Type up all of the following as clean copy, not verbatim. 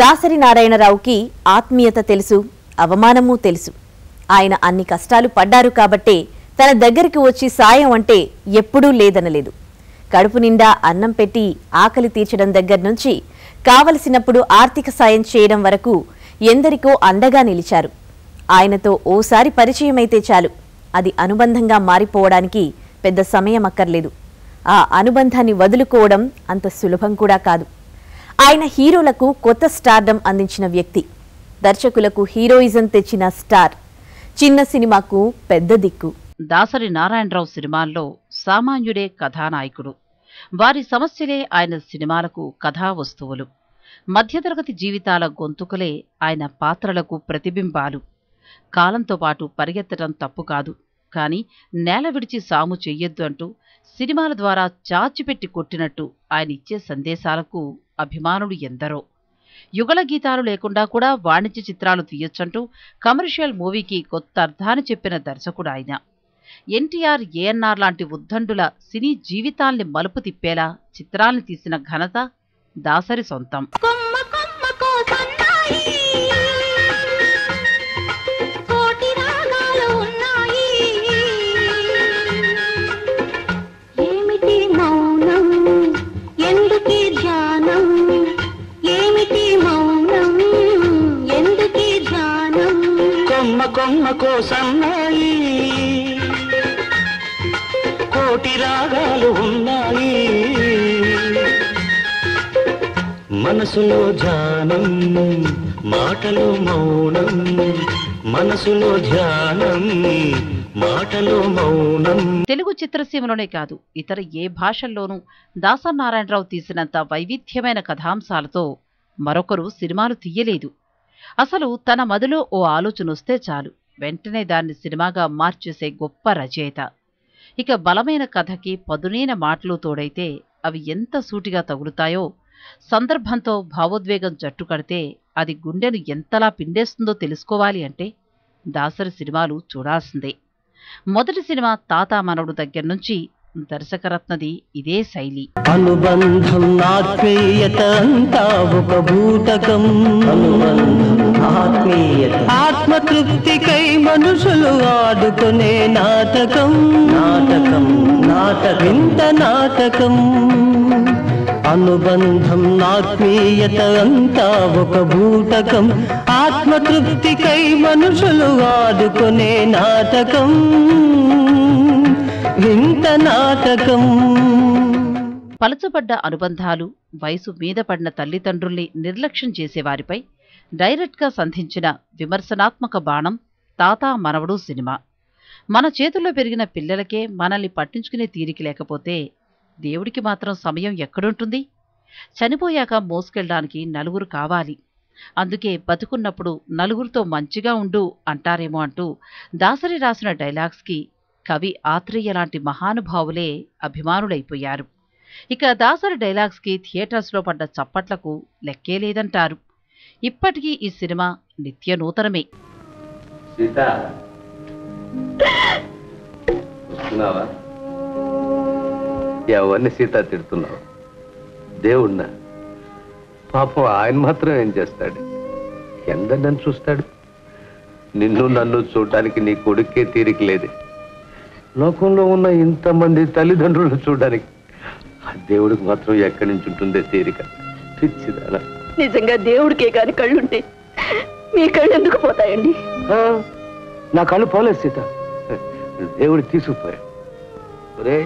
దాసరి నారాయణరావుకి ఆత్మీయత తెలుసు, అవమానము తెలుసు. ఆయన అన్ని కష్టాలు పడ్డారు కాబట్టి తన దగ్గరికి వచ్చి సాయం అంటే ఎప్పుడూ లేదనలేదు. కడుపు నిండా అన్నం పెట్టి ఆకలి తీర్చడం దగ్గర నుంచి కావాల్సినప్పుడు ఆర్థిక సాయం చేయడం వరకు ఎందరికో అండగా నిలిచారు. ఆయనతో ఓసారి పరిచయం అయితే చాలు, అది అనుబంధంగా మారిపోవడానికి పెద్ద సమయం అక్కర్లేదు. ఆ అనుబంధాన్ని వదులుకోవడం అంత సులభం కూడా కాదు. ఆయన హీరోలకు కొత్త స్టార్డమ్ అందించిన వ్యక్తి, దర్శకులకు హీరోయిజం తెచ్చిన స్టార్, చిన్న సినిమాకు పెద్ద దిక్కు. దాసరి నారాయణరావు సినిమాల్లో సామాన్యుడే కథానాయకుడు. వారి సమస్యలే ఆయన సినిమాలకు కథా వస్తువులు. మధ్యతరగతి జీవితాల గొంతుకలే ఆయన పాత్రలకు ప్రతిబింబాలు. కాలంతో పాటు పరిగెత్తడం తప్పు కాదు, కానీ నేల విడిచి సాము చెయ్యొద్దు అంటూ సినిమాల ద్వారా చాచిపెట్టి కొట్టినట్టు ఆయన ఇచ్చే సందేశాలకు అభిమానులు ఎందరో. యుగల గీతాలు లేకుండా కూడా వాణిజ్య చిత్రాలు తీయొచ్చంటూ కమర్షియల్ మూవీకి కొత్త అర్థాన్ని చెప్పిన దర్శకుడు ఆయన. ఎన్టీఆర్, ఏఎన్ఆర్ లాంటి ఉద్దండుల సినీ జీవితాల్ని మలుపు తిప్పేలా చిత్రాల్ని తీసిన ఘనత దాసరి సొంతం. కోటి రాగాలు ఉన్నాయి మనసులో ధ్యానం, మాటలో మౌనం. మనసులో ధ్యానం, మాటలో మౌనం. తెలుగు చిత్రసీమలోనే కాదు, ఇతర ఏ భాషల్లోనూ దాసరి నారాయణరావు తీసినంత వైవిధ్యమైన కథాంశాలతో మరొకరు సినిమాలు తీయలేదు. అసలు తన మదిలో ఓ ఆలోచన వస్తే చాలు, వెంటనే దాన్ని సినిమాగా మార్చేసే గొప్ప రచయిత. ఇక బలమైన కథకి పదునైన మాటలు తోడైతే అవి ఎంత సూటిగా తగులుతాయో, సందర్భంతో భావోద్వేగం జట్టు కడితే అది గుండెను ఎంతలా పిండేస్తుందో తెలుసుకోవాలి అంటే దాసరి సినిమాలు చూడాల్సిందే. మొదటి సినిమా తాత మనవుడు దగ్గర నుంచి దర్శకరత్నది ఇదే శైలి. అనుబంధం ఆత్మీయత అంతా ఒక భూతకం. ఆత్మీయత ఆత్మతృప్తికై మనుషులు ఆడుకునే నాటకం. నాటకం నాటకింత నాటకం. అనుబంధం ఆత్మీయత అంతా ఒక భూతకం. ఆత్మతృప్తికై మనుషులు ఆడుకునే నాటకం, వింత నాటకం. పలచబడ్డ అనుబంధాలు, వయసు మీద పడిన తల్లిదండ్రుల్ని నిర్లక్ష్యం చేసేవారిపై డైరెక్ట్గా సంధించిన విమర్శనాత్మక బాణం తాత మనవడు సినిమా. మన చేతుల్లో పెరిగిన పిల్లలకే మనల్ని పట్టించుకునే తీరిక లేకపోతే దేవుడికి మాత్రం సమయం ఎక్కడుంటుంది? చనిపోయాక మోసుకెళ్ళడానికి నలుగురు కావాలి, అందుకే బతుకున్నప్పుడు నలుగురితో మంచిగా ఉండు అంటారేమో అంటూ దాసరి రాసిన డైలాగ్స్కి కవి ఆత్రేయ లాంటి మహానుభావులే అభిమానులైపోయారు. ఇక దాసరి డైలాగ్స్కి థియేటర్స్లో పడ్డ చప్పట్లకు లెక్కే లేదంటారు. ఇప్పటికీ ఈ సినిమా నిత్య నూతనమే. సీత తిడుతున్నావా? దేవుణ్ణా? పాపం ఆయన మాత్రం ఏం చేస్తాడు? ఎందరిని చూస్తాడు? నిన్ను నన్ను చూడటానికి నీ కొడుకే తీరిక లేదే. లోకంలో ఉన్న ఇంతమంది తల్లిదండ్రులను చూడడానికి ఆ దేవుడికి మాత్రం ఎక్కడి నుంచి ఉంటుందే తీరిక? పిచ్చిదానా! నిజంగా దేవుడికే కాని కళ్ళుంటే మీ కళ్ళు ఎందుకు పోతాయండి? నా కళ్ళు పోలేదు సీత, దేవుడు తీసుకుపోయాడు. ఒరే,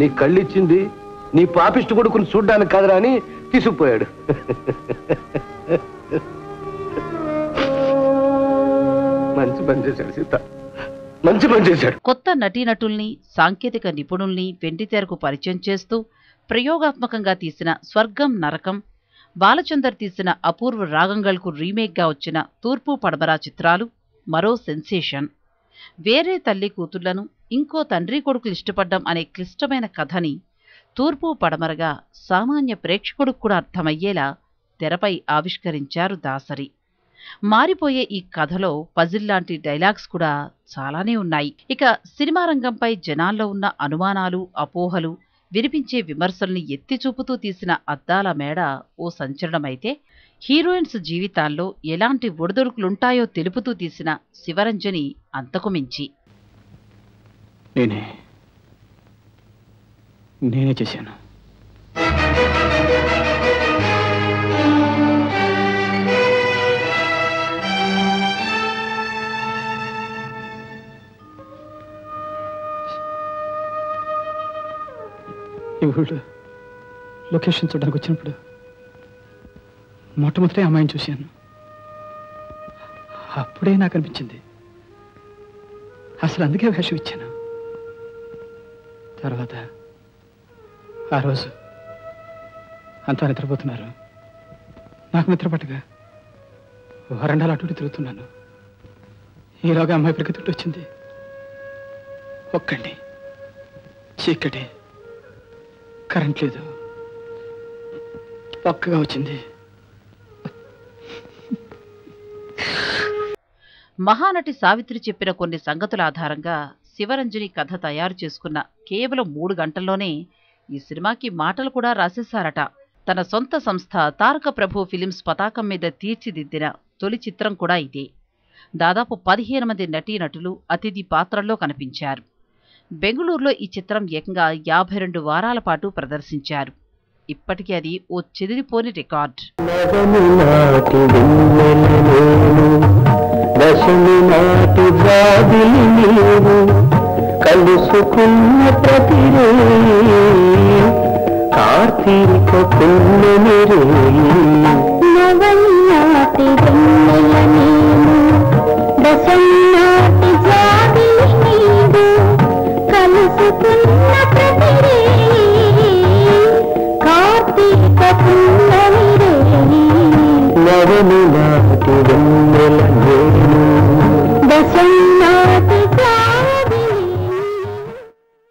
నీ కళ్ళు ఇచ్చింది నీ పాపిష్టి కొడుకుని చూడ్డానికి కాదురా అని తీసుకుపోయాడు. మంచి పని చేశాడు సీత, మంచి పని చేశాడు. కొత్త నటీనటుల్ని, సాంకేతిక నిపుణుల్ని వెండితెరకు పరిచయం చేస్తూ ప్రయోగాత్మకంగా తీసిన స్వర్గం నరకం, బాలచందర్ తీసిన అపూర్వ రాగంగల్కు రీమేక్గా వచ్చిన తూర్పు పడమరా చిత్రాలు మరో సెన్సేషన్. వేరే తల్లి కూతుళ్లను ఇంకో తండ్రి కొడుకులు ఇష్టపడ్డం అనే క్లిష్టమైన కథని తూర్పు పడమరగా సామాన్య ప్రేక్షకుడికి కూడా అర్థమయ్యేలా తెరపై ఆవిష్కరించారు దాసరి. మారిపోయే ఈ కథలో పజిల్ లాంటి డైలాగ్స్ కూడా చాలానే ఉన్నాయి. ఇక సినిమా రంగంపై జనాల్లో ఉన్న అనుమానాలు, అపోహలు, వినిపించే విమర్శల్ని ఎత్తి చూపుతూ తీసిన అద్దాల మేడ ఓ సంచలనమైతే, హీరోయిన్స్ జీవితాల్లో ఎలాంటి ఒడిదుడుకులు ఉంటాయో తెలుపుతూ తీసిన శివరంజని అంతకుమించి నేనే చేశాను. లొకేషన్ చూడడానికి వచ్చినప్పుడు మొట్టమొదటి అమ్మాయిని చూశాను. అప్పుడే నాకు అనిపించింది, అసలు అందుకే వేషం ఇచ్చాను. తర్వాత ఆ రోజు అంతా నిద్రపోతున్నారు, నాకు నిద్రపట్టగా వరండాలు అటు తిరుగుతున్నాను. ఈలోగా అమ్మాయి పరిగెత్తుకుంటూ వచ్చింది. ఒక్కండి, చీకటి, కరెంట్ లేదు, పక్కగా వచ్చింది. మహానటి సావిత్రి చెప్పిన కొన్ని సంగతుల ఆధారంగా శివరంజని కథ తయారు చేసుకున్న కేవలం 3 గంటల్లోనే ఈ సినిమాకి మాటలు కూడా రాసేశారట. తన సొంత సంస్థ తారక ప్రభు ఫిలిమ్స్ పతాకం మీద తీర్చిదిద్దిన తొలి చిత్రం కూడా ఇదే. దాదాపు 15 మంది నటీనటులు అతిథి పాత్రల్లో కనిపించారు. బెంగళూరులో ఈ చిత్రం ఏకంగా 52 వారాల పాటు ప్రదర్శించారు. ఇప్పటికీ అది ఓ చెదిరిపోని రికార్డ్.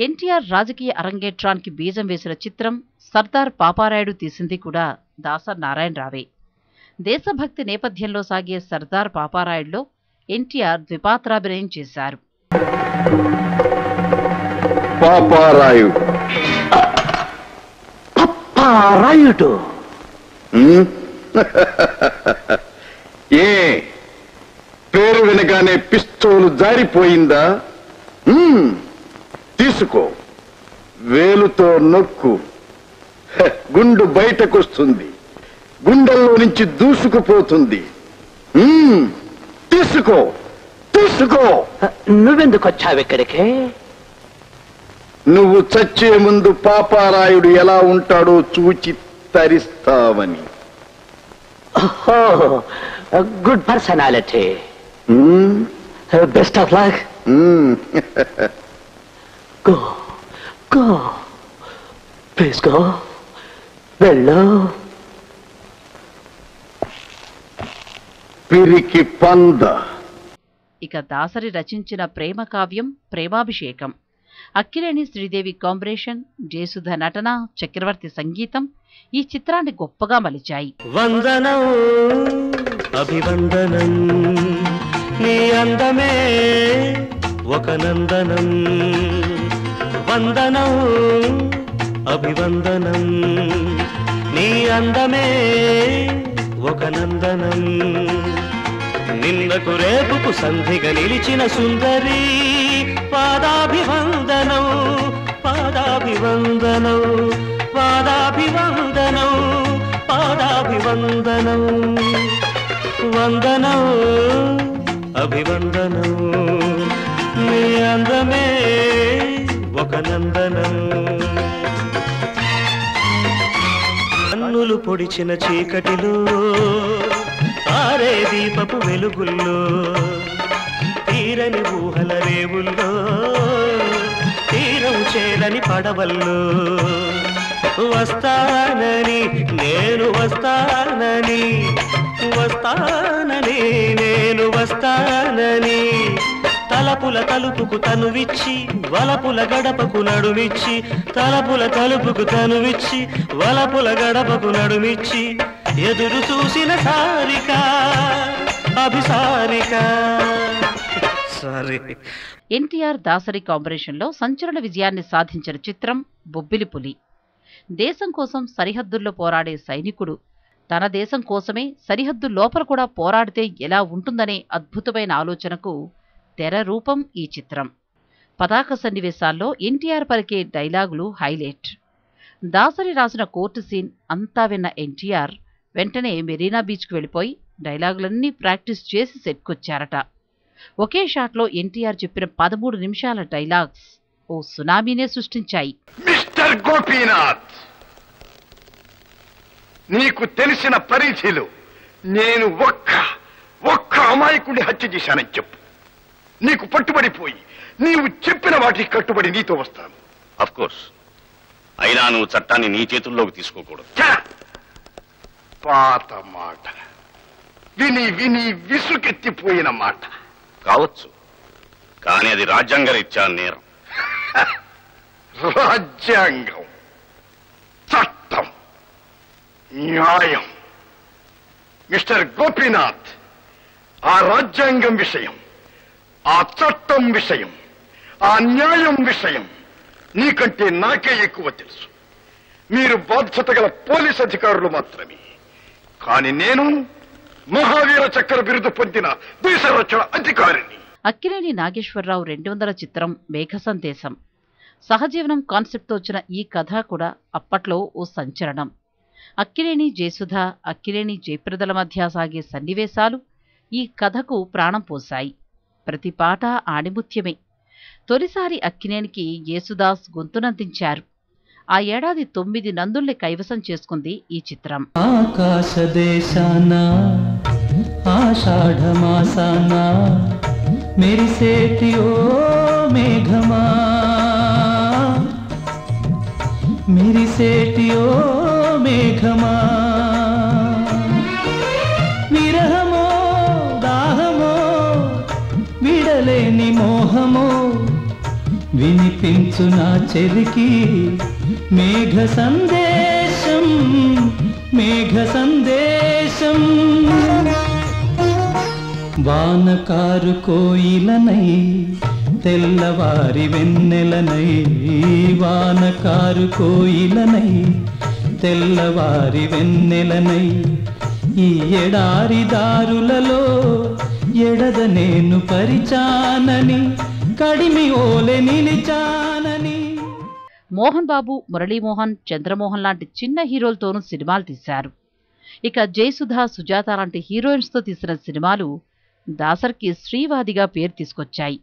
ఎన్టీఆర్ రాజకీయ అరంగేట్రానికి బీజం వేసిన చిత్రం సర్దార్ పాపారాయుడు తీసింది కూడా దాసరి నారాయణరావే. దేశభక్తి నేపథ్యంలో సాగే సర్దార్ పాపారాయుడులో ఎన్టీఆర్ ద్విపాత్రాభినయం చేశారు. పాపారాయుడు ఏ పేరు వినగానే పిస్తూలు జారిపోయిందా? తీసుకో, వేలుతో నొక్కు, గుండు బయటకొస్తుంది, గుండెల్లో నుంచి దూసుకుపోతుంది. తీసుకో తీసుకో. నువ్వెందుకు వచ్చావు ఇక్కడికి? నువ్వు చచ్చే ముందు పాపారాయుడు ఎలా ఉంటాడో చూచి తరిస్తావని. Good personality, best of luck. Go go please go, వెళ్ళు. పిరికి పంద. ఇక దాసరి రచించిన ప్రేమ కావ్యం ప్రేమాభిషేకం, అక్కినేని శ్రీదేవి కాంబినేషన్, జయసుధ నటన, చక్రవర్తి సంగీతం ఈ చిత్రాన్ని గొప్పగా మలిచాయి. వందనం అభివందనం, నీ అందమే ఒక నందనం. వందనం అభివందనం, నీ అందమే ఒక నందనం. నిన్నకు రేపుకు సంధిగా నిలిచిన సుందరి, పాదాభివందనం పాదాభివందనం పాదాభివందనం పాదాభివందనం. వందనం అభివందనం, నీ అందమే ఒక నందనం. కన్నులు పొడిచిన చీకటిలో, ఆరే దీపపు వెలుగుల్లో, తీరని ఊహల రేవుల్లో, తీరం చేరని పడవల్లో, వస్తానని నేను వస్తానని, వస్తానని నేను వస్తానని, తలపుల తలుపుకు తనువిచ్చి వలపుల గడపకు నడుమిచ్చి, తలపుల తలుపుకు తనువిచ్చి వలపుల గడపకు నడుమిచ్చి, ఎదురు చూసిన సారిక అభిసారిక. ఎన్టీఆర్ దాసరి కాంబినేషన్లో సంచలన విజయాన్ని సాధించిన చిత్రం బొబ్బిలి పులి. దేశం కోసం సరిహద్దుల్లో పోరాడే సైనికుడు తన దేశం కోసమే సరిహద్దు లోపల కూడా పోరాడితే ఎలా ఉంటుందనే అద్భుతమైన ఆలోచనకు తెర రూపం ఈ చిత్రం. పతాక సన్నివేశాల్లో ఎన్టీఆర్ పలికే డైలాగులు హైలైట్. దాసరి రాసిన కోర్టు సీన్ అంతా విన్న ఎన్టీఆర్ వెంటనే మెరీనా బీచ్కు వెళ్ళిపోయి డైలాగులన్నీ ప్రాక్టీస్ చేసి సెట్కొచ్చారట. ఒకే షాట్లో ఎన్టీఆర్ చెప్పిన 13 నిమిషాల డైలాగ్స్ ఓ సునామీనే సృష్టించాయి. మిస్టర్ గోపీనాథ్, నీకు తెలిసిన పరిధిలో నేను ఒక్క అమాయకుడిని హత్య చేశానని చెప్పు. నీకు పట్టుబడిపోయి నీవు చెప్పిన వాటికి కట్టుబడి నీతో వస్తాను. ఆఫ్ కోర్స్, అయినా నువ్వు చట్టాన్ని నీ చేతుల్లోకి తీసుకోకూడదు. పాత మాట, విని విని విసుకెత్తిపోయిన మాట కావచ్చు, కానీ అది రాజ్యాంగ రీత్యా నేరం. రాజ్యాంగం, చట్టం, న్యాయం. మిస్టర్ గోపీనాథ్, ఆ రాజ్యాంగం విషయం, ఆ చట్టం విషయం, ఆ న్యాయం విషయం నీకంటే నాకే ఎక్కువ తెలుసు. మీరు బాధ్యత గల పోలీస్ అధికారులు మాత్రమే, కానీ నేను మహావీర చక్ర బిరుదు పొందిన దేశ రక్షణ అధికారిని. అక్కినేని నాగేశ్వరరావు 2000 చిత్రం మేఘ సందేశం. సహజీవనం కాన్సెప్ట్తో వచ్చిన ఈ కథ కూడా అప్పట్లో ఓ సంచలనం. అక్కినేని జయసుధ, అక్కినేని జయప్రదల మధ్య సాగే సన్నివేశాలు ఈ కథకు ప్రాణం పోశాయి. ప్రతి పాట ఆణిముత్యమే. తొలిసారి అక్కినేనికి యేసుదాస్ గొంతునందించారు. ఆ ఏడాది 9 నందుల్ని కైవసం చేసుకుంది ఈ చిత్రం. ఆకాశదేశాన ఆషాఢమాసాన మెరిసేటియో మేఘమా మెరిసేటియో మేఘమా, విరహమో దాహమో విడలేని మోహమో వినిపించు నా చెలికి మేఘ సందేశం మేఘ సందేశం. వానకారు కోయిలనై తెల్లవారి వెన్నెలనై, వానకారు కోయిలనై తెల్లవారి వెన్నెలనై, ఈ ఎడారి దారులలో ఎడద నేను పరిచానని కడిమి ఓలె నిలిచానని. మోహన్ బాబు, మురళీమోహన్, చంద్రమోహన్ లాంటి చిన్న హీరోలతోనూ సినిమాలు తీశారు. ఇక జయసుధ, సుజాత లాంటి హీరోయిన్స్తో తీసిన సినిమాలు దాసరికి శ్రీవాదిగా పేరు తీసుకొచ్చాయి.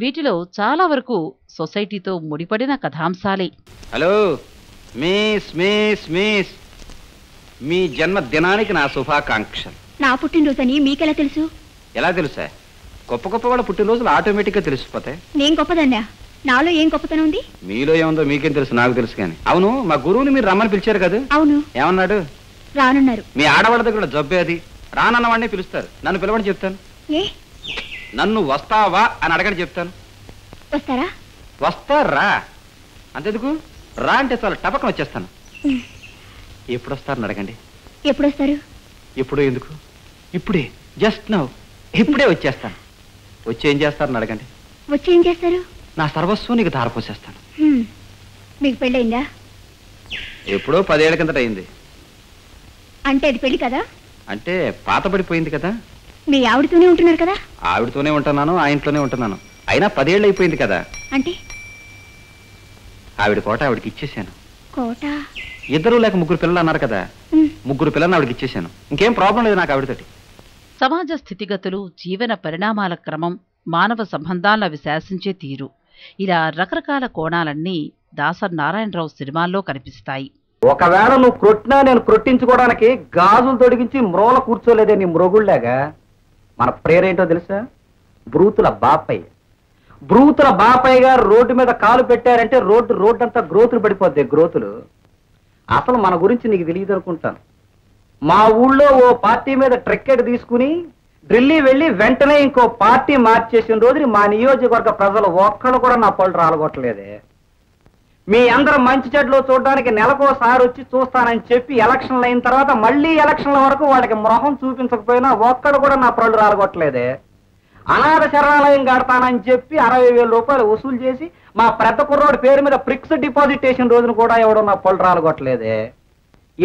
వీటిలో చాలా వరకు సొసైటీతో ముడిపడిన కథాంశాలే. హలో మిస్ మిస్ మిస్, మీ జన్మదినానికి నా శుభాకాంక్షలు. నా పుట్టినరోజని మీకెలా తెలుసు? ఎలా తెలుసా? గొప్ప గొప్ప వాళ్ళ పుట్టినరోజులు ఆటోమేటిక్గా తెలిసిపోతాయి. నేను గొప్పదన్నా? నాలో ఏం గొప్పతనం ఉంది? మీలో ఏముందో మీకేం తెలుసు, నాకు తెలుసు. కానీ అవును, మా గురువుని మీరు రమ్మని పిలిచారు కదా? అవును. ఏమన్నాడు? రానున్నారు. మీ ఆడవాళ్ళ దగ్గర జబ్బే అది, రానన్న వాడినే పిలుస్తారు. నన్ను పిలవని చెప్తాను. నన్ను వస్తావా అని అడగని చెప్తాను. వస్తారా? వస్తారా అంతెందుకు, రా అంటే చాలా టపకం వచ్చేస్తాను. ఎప్పుడు వస్తారని అడగండి. ఎప్పుడు వస్తారు? ఎప్పుడు ఎందుకు, ఇప్పుడే, జస్ట్ నౌ, ఇప్పుడే వచ్చేస్తాను. వచ్చి ఏం చేస్తారని అడగండి. వచ్చి ఏం చేస్తారు? నా సర్వస్వం నీకు ధారపోసేస్తాను. మీకు పెళ్ళయిందా? ఎప్పుడో 10 ఏళ్ల కిందట అయింది. అంటే అది పెళ్లి కదా? అంటే పాత పడిపోయింది కదా. మీ ఆవిడతోనే ఉంటున్నారు కదా? ఆవిడతోనే ఉంటున్నాను, ఆ ఇంట్లోనే ఉంటున్నాను. అయినా 10 ఏళ్ళు అయిపోయింది కదా. అంటే ఆవిడ కోట ఆవిడకి ఇచ్చేసాను. కోట? 2 లేక 3 పిల్లలు అన్నారు కదా, 3 పిల్లల్ని ఆవిడకి ఇచ్చేసాను. ఇంకేం ప్రాబ్లం లేదు నాకు ఆవిడతోటి. సమాజ స్థితిగతులు, జీవన పరిణామాల క్రమం, మానవ సంబంధాలను అవి శాసించే తీరు, ఇలా రకరకాల కోణాలన్నీ దాసరి నారాయణరావు సినిమాల్లో కనిపిస్తాయి. ఒకవేళ నువ్వు క్రొట్టినా నేను క్రొట్టించుకోవడానికి గాజులు తొడిగించి మ్రోల కూర్చోలేదే నీ మ్రోగుళ్లాగా. మన ప్రేరేంటో తెలుసా? బ్రూతుల బాపయ్య. బ్రూతుల బాపయ్య గారు రోడ్డు మీద కాలు పెట్టారంటే రోడ్డు అంతా గ్రోతులు పడిపోద్ది. గ్రోతులు. అసలు మన గురించి నీకు తెలియదు అనుకుంటాను. మా ఊళ్ళో ఓ పార్టీ మీద ట్రెక్కెట్ తీసుకుని ఢిల్లీ వెళ్ళి వెంటనే ఇంకో పార్టీ మార్చేసిన రోజుని మా నియోజకవర్గ ప్రజలు ఒక్కళ్ళు కూడా నా పళ్ళు రాలగొట్టలేదే. మీ అందరు మంచి చెడ్లు చూడడానికి నెలకోసారి వచ్చి చూస్తానని చెప్పి ఎలక్షన్లు అయిన తర్వాత మళ్ళీ ఎలక్షన్ల వరకు వాళ్ళకి మొహం చూపించకపోయినా ఒక్కడు కూడా నా పళ్ళు రాలగొట్టలేదే. అనాథ శరణాలయం కడతానని చెప్పి 60,000 రూపాయలు వసూలు చేసి మా పెద్ద కుర్రోడి పేరు మీద ఫిక్స్డ్ డిపాజిట్ చేసిన రోజును కూడా ఎవడో నా పళ్ళు రాలగొట్టలేదే.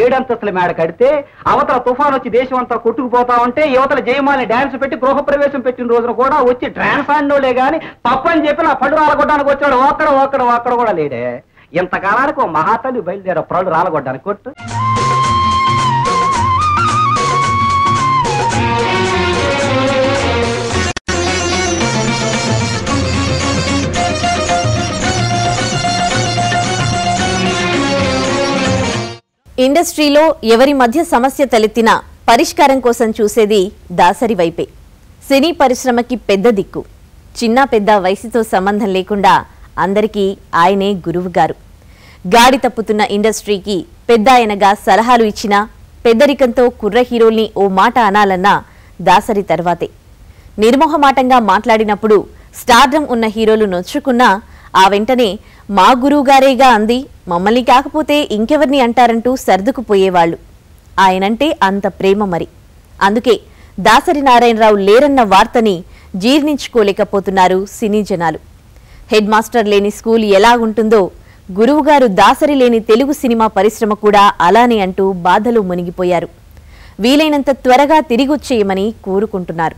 ఏడంతస్తుల మేడ కడితే అవతల తుఫాన్ వచ్చి దేశమంతా కొట్టుకుపోతా ఉంటే యువతల జయమాలని డాన్స్ పెట్టి గృహ ప్రవేశం పెట్టిన రోజున కూడా వచ్చి డాన్స్ ఆడినోలే గాని తప్పని చెప్పి నా పండు రాలగొట్టడానికి వచ్చాడు ఒక్కడ కూడా లేడే. ఇంతకాలానికి ఓ మహాతల్లి బయలుదేరా పళ్ళు రాలగొట్టడానికి కొట్టు. ఇండస్ట్రీలో ఎవరి మధ్య సమస్య తలెత్తినా పరిష్కారం కోసం చూసేది దాసరి వైపే. సినీ పరిశ్రమకి పెద్ద దిక్కు. చిన్న పెద్ద వయసుతో సంబంధం లేకుండా అందరికీ ఆయనే గురువు గారు. గాడి తప్పుతున్న ఇండస్ట్రీకి పెద్ద ఆయనగా సలహాలు ఇచ్చినా పెద్దరికంతో కుర్ర హీరోల్ని ఓ మాట అనాలన్నా దాసరి తర్వాతే. నిర్మోహమాటంగా మాట్లాడినప్పుడు స్టార్డమ్ ఉన్న హీరోలు నొచ్చుకున్నా ఆ వెంటనే మా గురువుగారేగా అంది మమ్మల్ని కాకపోతే ఇంకెవర్ని అంటారంటూ సర్దుకుపోయేవాళ్లు. ఆయనంటే అంత ప్రేమ మరి. అందుకే దాసరి నారాయణరావు లేరన్న వార్తని జీర్ణించుకోలేకపోతున్నారు సినీ జనాలు. హెడ్ మాస్టర్ లేని స్కూల్ ఎలా ఉంటుందో గురువుగారు దాసరి లేని తెలుగు సినిమా పరిశ్రమ కూడా అలానే అంటూ బాధలు మునిగిపోయారు. వీలైనంత త్వరగా తిరిగొచ్చేయమని కోరుకుంటున్నారు.